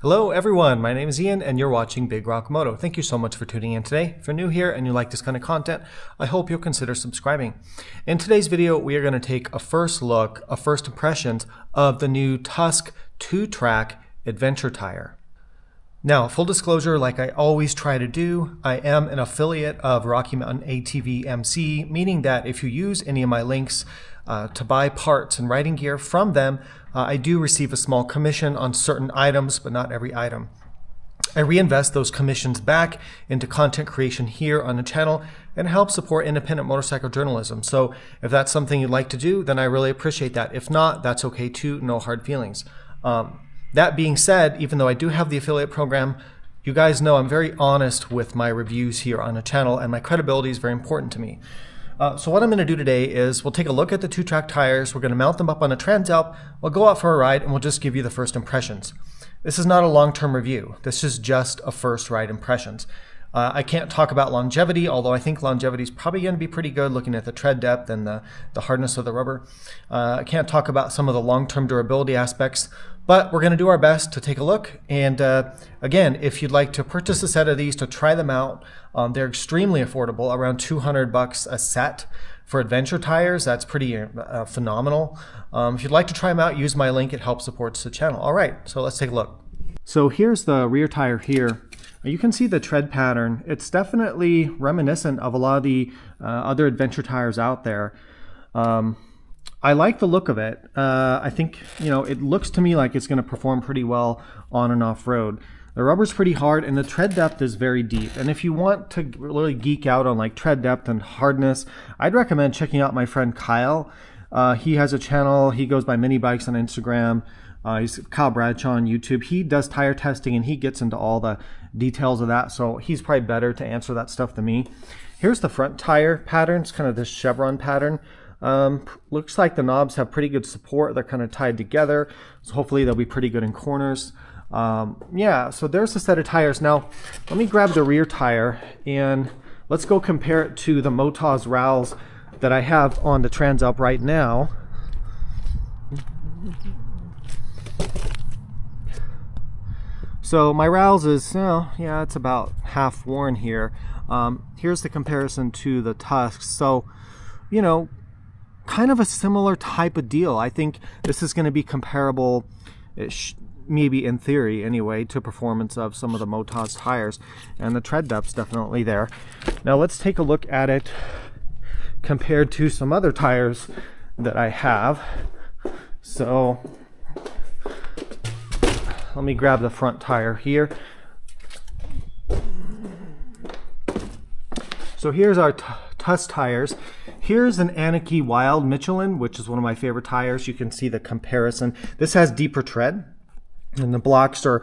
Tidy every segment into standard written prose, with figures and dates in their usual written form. Hello everyone, my name is Ian and you're watching Big Rock Moto. Thank you so much for tuning in today. If you're new here and you like this kind of content, I hope you'll consider subscribing. In today's video, we are going to take a first look, a first impressions of the new Tusk 2-Track Adventure Tire. Now, full disclosure, like I always try to do, I am an affiliate of Rocky Mountain ATV/MC, meaning that if you use any of my links to buy parts and riding gear from them, I do receive a small commission on certain items, but not every item. I reinvest those commissions back into content creation here on the channel and help support independent motorcycle journalism. So if that's something you'd like to do, then I really appreciate that. If not, that's okay too, no hard feelings. That being said, even though I do have the affiliate program, you guys know I'm very honest with my reviews here on the channel, and my credibility is very important to me. So what I'm going to do today is we'll take a look at the 2-Track tires, we're going to mount them up on a Transalp, we'll go out for a ride, and we'll just give you the first impressions. This is not a long-term review, this is just a first ride impressions. I can't talk about longevity, although I think longevity is probably going to be pretty good looking at the tread depth and the hardness of the rubber. I can't talk about some of the long-term durability aspects, but we're going to do our best to take a look. And again, if you'd like to purchase a set of these to try them out, they're extremely affordable, around $200 a set. For adventure tires, that's pretty phenomenal. If you'd like to try them out, use my link. It helps supports the channel. All right, so let's take a look. So here's the rear tire here. You can see the tread pattern. It's definitely reminiscent of a lot of the other adventure tires out there. I like the look of it. I think, you know, it looks to me like it's going to perform pretty well on and off road. The rubber's pretty hard and the tread depth is very deep. And if you want to really geek out on like tread depth and hardness, I'd recommend checking out my friend Kyle. He has a channel. He goes by Mini Bikes on Instagram. He's Kyle Bradshaw on YouTube. He does tire testing and he gets into all the details of that, so he's probably better to answer that stuff than me. Here's the front tire pattern. It's kind of this chevron pattern. Looks like the knobs have pretty good support. They're kind of tied together, so hopefully they'll be pretty good in corners. Yeah, so there's a set of tires. Now let me grab the rear tire and let's go compare it to the Motoz Rallz that I have on the Transalp right now. So my Rallz is, yeah, it's about half worn here. Here's the comparison to the Tusk. So, you know, kind of a similar type of deal. I think this is going to be comparable, maybe in theory anyway, to performance of some of the Motoz tires. And the tread depth's definitely there. Now let's take a look at it compared to some other tires that I have. So let me grab the front tire here. So here's our Tusk tires. Here's an Anakee Wild Michelin, which is one of my favorite tires. You can see the comparison. This has deeper tread, and the blocks are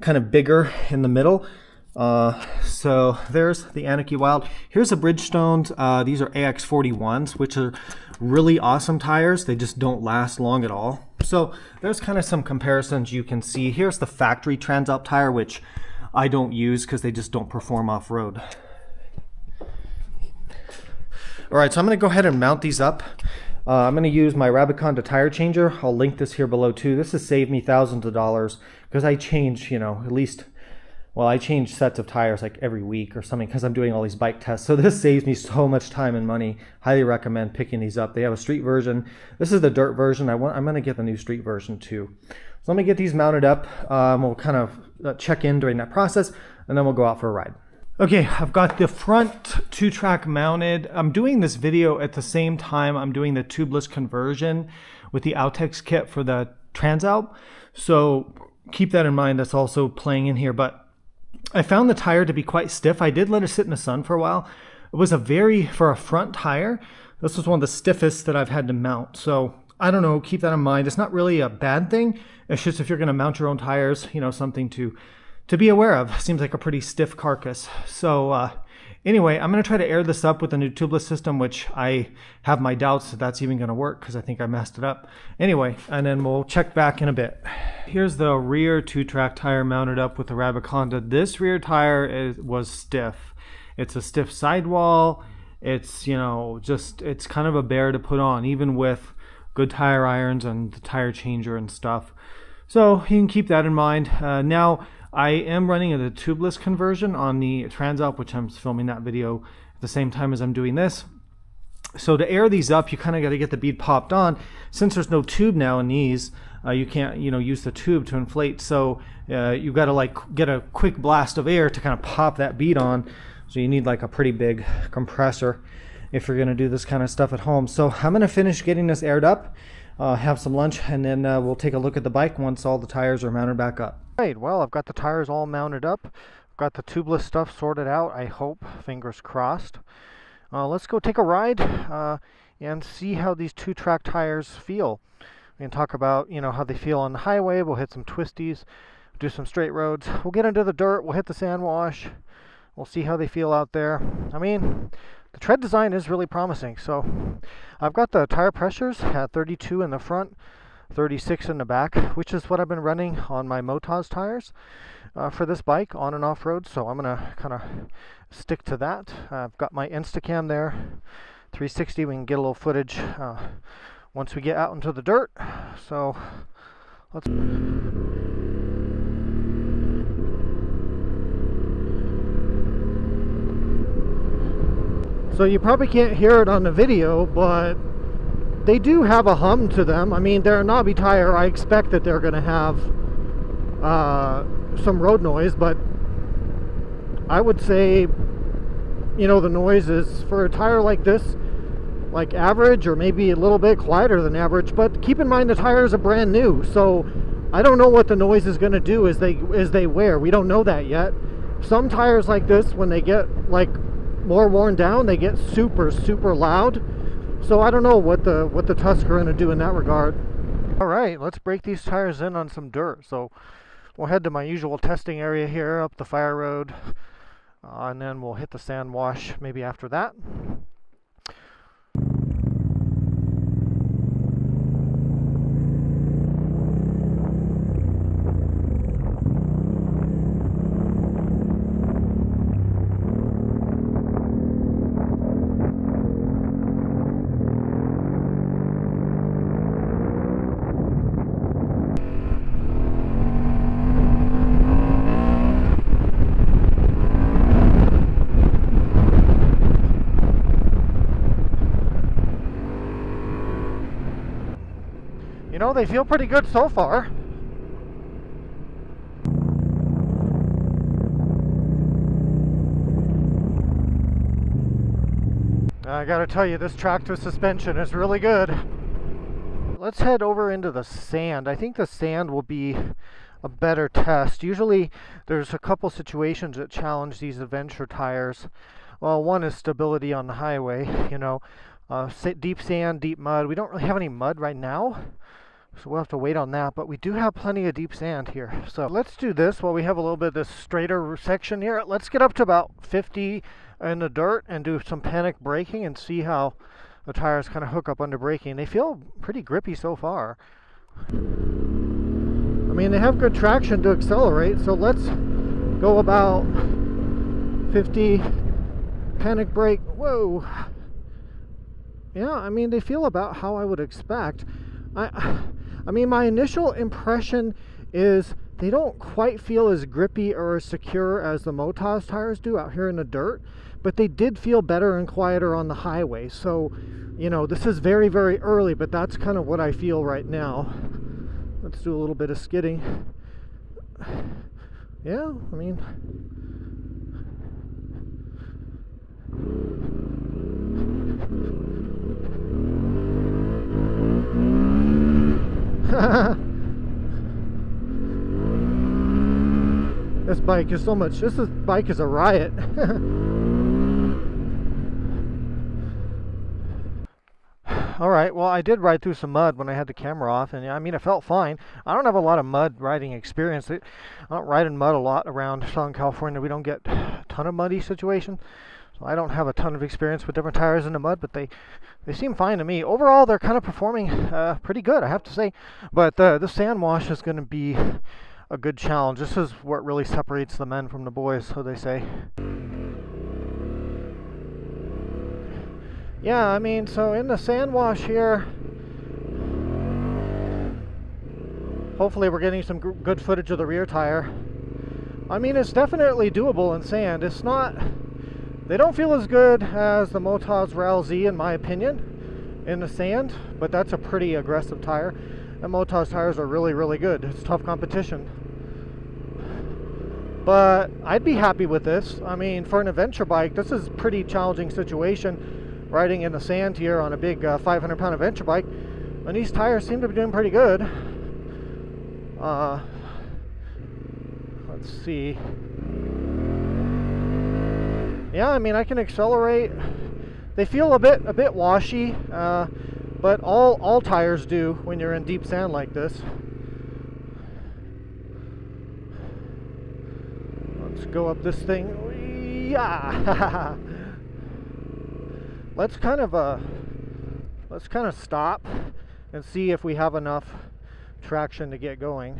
kind of bigger in the middle. So there's the Anakee Wild. Here's the Bridgestones. These are AX41s, which are really awesome tires. They just don't last long at all. So there's kind of some comparisons you can see. Here's the factory Transalp tire, which I don't use because they just don't perform off-road. All right, so I'm going to go ahead and mount these up. I'm going to use my Rabaconda tire changer. I'll link this here below too. This has saved me thousands of dollars because I change, you know, at least, well, I change sets of tires like every week or something because I'm doing all these bike tests. So this saves me so much time and money. Highly recommend picking these up. They have a street version. This is the dirt version. I'm going to get the new street version too. So let me get these mounted up. We'll kind of check in during that process and then we'll go out for a ride. Okay, I've got the front 2-Track mounted. I'm doing this video at the same time I'm doing the tubeless conversion with the Altex kit for the Transalp. So keep that in mind. That's also playing in here, but I found the tire to be quite stiff. I did let it sit in the sun for a while. It was for a front tire, this was one of the stiffest that I've had to mount. So I don't know, keep that in mind. It's not really a bad thing. It's just if you're going to mount your own tires, you know, something to be aware of. Seems like a pretty stiff carcass. So anyway, I'm going to try to air this up with the new tubeless system, which I have my doubts that that's even going to work because I think I messed it up. Anyway, and then we'll check back in a bit. Here's the rear 2-Track tire mounted up with the Rabaconda. This rear tire was stiff. It's a stiff sidewall. It's, you know, just, it's kind of a bear to put on, even with good tire irons and the tire changer and stuff. So you can keep that in mind. Now I am running a tubeless conversion on the Transalp, which I'm filming that video at the same time as I'm doing this. So to air these up, you kind of got to get the bead popped on. Since there's no tube now in these, you can't, you know, use the tube to inflate. So you've got to like get a quick blast of air to kind of pop that bead on. So you need like a pretty big compressor if you're going to do this kind of stuff at home. So I'm going to finish getting this aired up, have some lunch, and then we'll take a look at the bike once all the tires are mounted back up. All right, well, I've got the tires all mounted up. I've got the tubeless stuff sorted out, I hope, fingers crossed. Let's go take a ride and see how these 2-track tires feel. We can talk about, you know, how they feel on the highway. We'll hit some twisties, do some straight roads. We'll get into the dirt. We'll hit the sand wash. We'll see how they feel out there. I mean, the tread design is really promising. So I've got the tire pressures at 32 in the front, 36 in the back, which is what I've been running on my Motoz tires for this bike on and off road. So I'm going to kind of stick to that. I've got my Instacam there, 360. We can get a little footage once we get out into the dirt. So let's... So you probably can't hear it on the video, but they do have a hum to them. I mean, they're a knobby tire. I expect that they're going to have some road noise, but I would say, you know, the noise is, for a tire like this, like average or maybe a little bit quieter than average. But keep in mind the tires are brand new, so I don't know what the noise is going to do as they wear. We don't know that yet. Some tires like this, when they get like more worn down, they get super loud. So I don't know what the Tusk are going to do in that regard. All right, let's break these tires in on some dirt. So we'll head to my usual testing area here up the fire road, and then we'll hit the sand wash maybe after that. You know, they feel pretty good so far. I gotta tell you, this track to suspension is really good. Let's head over into the sand. I think the sand will be a better test. Usually there's a couple situations that challenge these adventure tires. Well, one is stability on the highway, you know, deep sand, deep mud. We don't really have any mud right now, so we'll have to wait on that, but we do have plenty of deep sand here. So let's do this while we have a little bit of this straighter section here. Let's get up to about 50 in the dirt and do some panic braking and see how the tires kind of hook up under braking. They feel pretty grippy so far. I mean, they have good traction to accelerate, so let's go about 50, panic brake, whoa. Yeah, I mean, they feel about how I would expect. I mean, my initial impression is they don't quite feel as grippy or as secure as the Motoz tires do out here in the dirt, but they did feel better and quieter on the highway. So, you know, this is very, very early, but that's kind of what I feel right now. Let's do a little bit of skidding. Yeah, I mean... This bike is so much, this bike is a riot. All right, well, I did ride through some mud when I had the camera off, and I mean, it felt fine. I don't have a lot of mud riding experience. I don't ride in mud a lot around Southern California. We don't get a ton of muddy situation, so I don't have a ton of experience with different tires in the mud, but they seem fine to me. Overall, they're kind of performing pretty good, I have to say. But the sand wash is going to be a good challenge. This is what really separates the men from the boys, so they say. Yeah, I mean, so in the sand wash here, Hopefully we're getting some good footage of the rear tire. I mean, it's definitely doable in sand. It's not, they don't feel as good as the Motoz Rallz in my opinion in the sand, but that's a pretty aggressive tire, and Motoz tires are really good. It's tough competition, but I'd be happy with this. I mean, for an adventure bike, this is a pretty challenging situation, riding in the sand here on a big 500-pound adventure bike, and these tires seem to be doing pretty good. Let's see. Yeah, I mean, I can accelerate. They feel a bit washy, but all tires do when you're in deep sand like this. Let's go up this thing. Yeah. Let's kind of stop and see if we have enough traction to get going.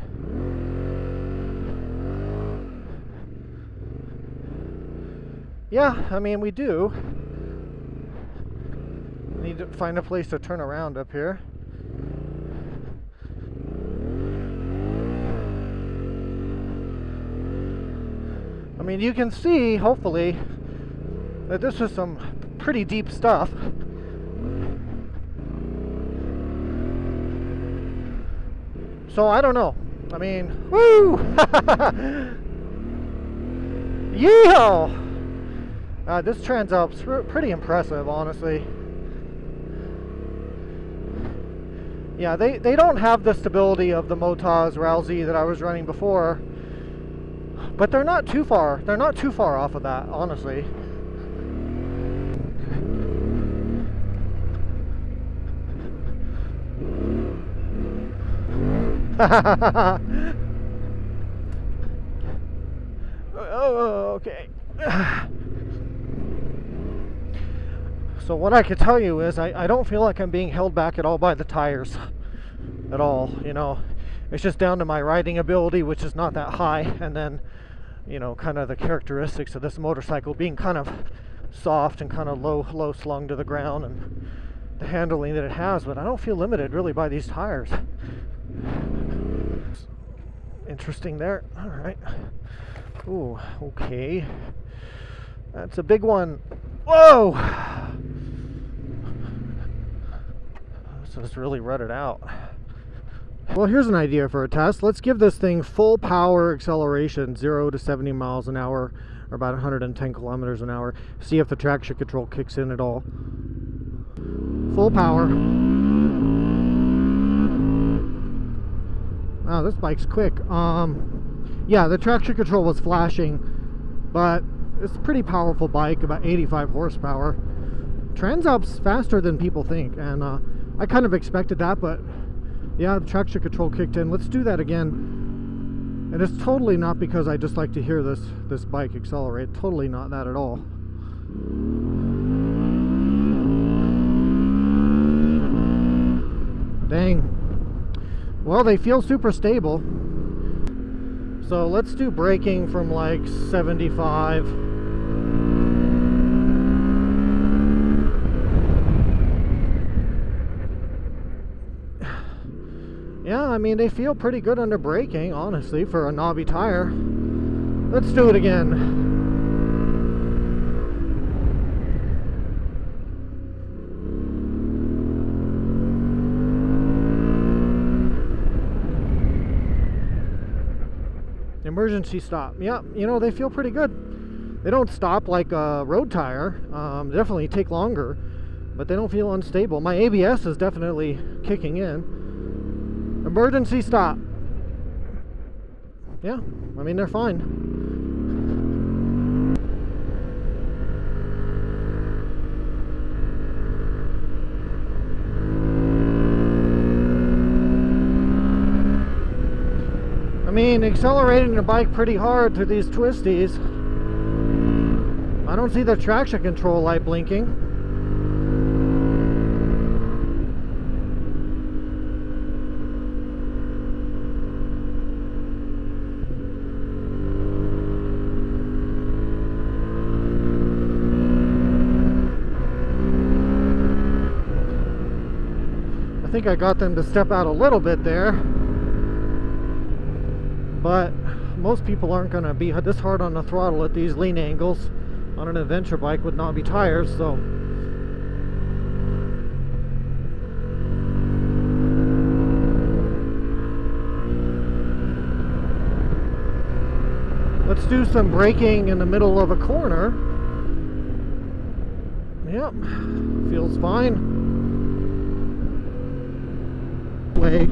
Yeah, I mean, we do need to find a place to turn around up here. I mean, you can see, hopefully, that this is some pretty deep stuff. So I don't know. I mean, woo! Yeah! This Transalp's pretty impressive, honestly. Yeah, they don't have the stability of the Motoz Rallz that I was running before. But they're not too far. They're not too far off of that, honestly. Oh, okay. So what I could tell you is I don't feel like I'm being held back at all by the tires at all, you know. It's just down to my riding ability, which is not that high, and then, you know, kind of the characteristics of this motorcycle being kind of soft and kind of low slung to the ground, and the handling that it has. But I don't feel limited really by these tires. Interesting there. All right. Ooh, okay. That's a big one. Whoa! So it's really rutted out. Well, here's an idea for a test. Let's give this thing full power acceleration, 0 to 70 miles an hour, or about 110 kilometers an hour. See if the traction control kicks in at all. Full power. Wow, this bike's quick. Yeah, the traction control was flashing, but it's a pretty powerful bike, about 85 horsepower. Transalp's faster than people think, and I kind of expected that, but yeah, the traction control kicked in. Let's do that again. And it's totally not because I just like to hear this bike accelerate. Totally not that at all. Dang. Well, they feel super stable. So let's do braking from like 75. Yeah, I mean, they feel pretty good under braking, honestly, for a knobby tire. Let's do it again. Emergency stop. Yeah, you know, they feel pretty good. They don't stop like a road tire. They definitely take longer, but they don't feel unstable. My ABS is definitely kicking in. Emergency stop. Yeah, I mean, they're fine. I mean, accelerating the bike pretty hard through these twisties. I don't see the traction control light blinking. I think I got them to step out a little bit there. but most people aren't going to be this hard on the throttle at these lean angles on an adventure bike with knobby tires. So let's do some braking in the middle of a corner. Yep, feels fine. Way.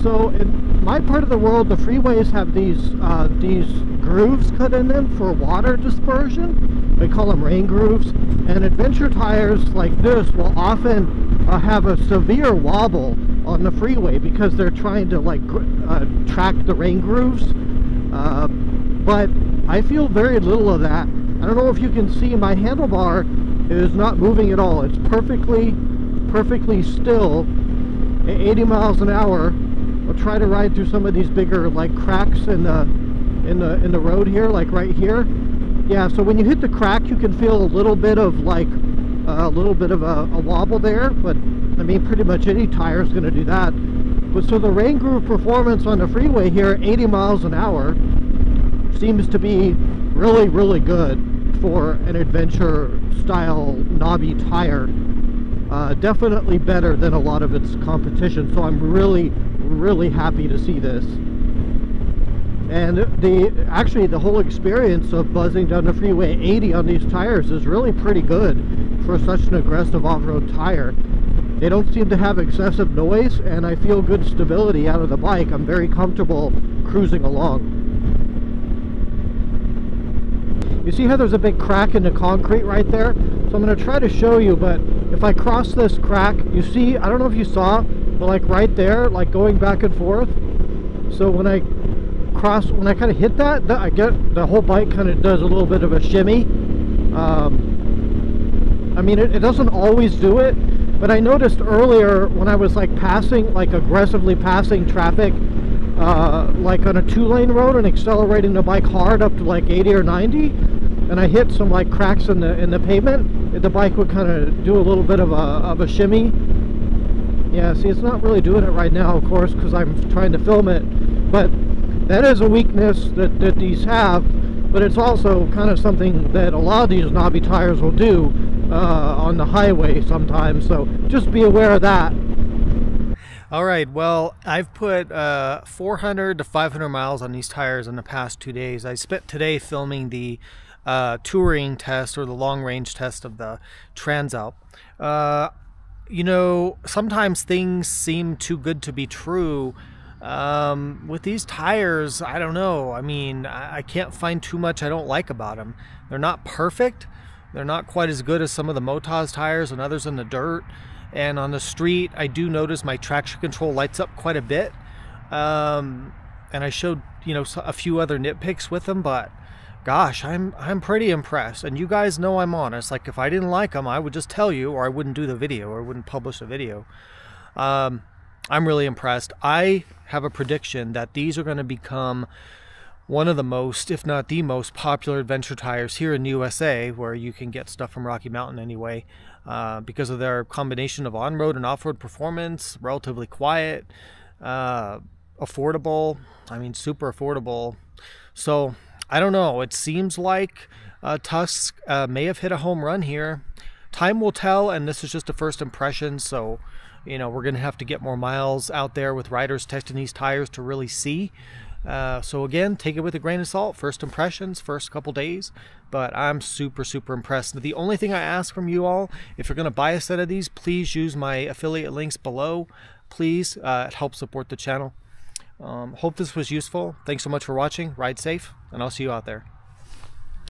So in my part of the world, the freeways have these grooves cut in them for water dispersion. They call them rain grooves. And adventure tires like this will often have a severe wobble on the freeway because they're trying to like track the rain grooves. But I feel very little of that. I don't know if you can see, my handlebar is not moving at all. It's perfectly still at 80 miles an hour. I'll try to ride through some of these bigger like cracks in the road here, like right here. Yeah, so when you hit the crack, you can feel a little bit of like a wobble there, but I mean pretty much any tire is going to do that. But so the rain groove performance on the freeway here at 80 miles an hour seems to be really good for an adventure style knobby tire. Definitely better than a lot of its competition, so I'm really happy to see this. And actually the whole experience of buzzing down the freeway 80 on these tires is really pretty good for such an aggressive off-road tire. They don't seem to have excessive noise, and I feel good stability out of the bike. I'm very comfortable cruising along. You see how there's a big crack in the concrete right there? So I'm going to try to show you, but if I cross this crack, you see, I don't know if you saw, but like right there, like going back and forth. So when I cross, when I kind of hit that, I get the whole bike kind of does a little bit of a shimmy. I mean, it doesn't always do it, but I noticed earlier when I was like passing, like aggressively passing traffic, like on a two-lane road and accelerating the bike hard up to like 80 or 90, and I hit some like cracks in the pavement, the bike would kind of do a little bit of a shimmy. Yeah, see, it's not really doing it right now, of course, because I'm trying to film it, but that is a weakness that these have. But it's also kind of something that a lot of these knobby tires will do on the highway sometimes, so just be aware of that. All right, well, I've put 400 to 500 miles on these tires in the past 2 days. I spent today filming the touring test, or the long-range test, of the Transalp. You know, sometimes things seem too good to be true. With these tires, I don't know. I mean, I can't find too much I don't like about them. They're not perfect. They're not quite as good as some of the Motoz tires and others in the dirt. And on the street, I do notice my traction control lights up quite a bit. And I showed, you know, a few other nitpicks with them, but gosh, I'm pretty impressed. And you guys know I'm honest. Like, if I didn't like them, I would just tell you, or I wouldn't do the video, or I wouldn't publish the video. I'm really impressed. I have a prediction that these are going to become one of the most, if not the most, popular adventure tires here in the USA, where you can get stuff from Rocky Mountain anyway, because of their combination of on-road and off-road performance, relatively quiet, affordable, I mean super affordable. So I don't know, it seems like Tusk may have hit a home run here. Time will tell, and this is just a first impression, so you know, we're gonna have to get more miles out there with riders testing these tires to really see. So again, take it with a grain of salt, first impressions, first couple days, but I'm super impressed. The only thing I ask from you all, if you're going to buy a set of these, please use my affiliate links below, please. It helps support the channel. Hope this was useful. Thanks so much for watching. Ride safe, and I'll see you out there.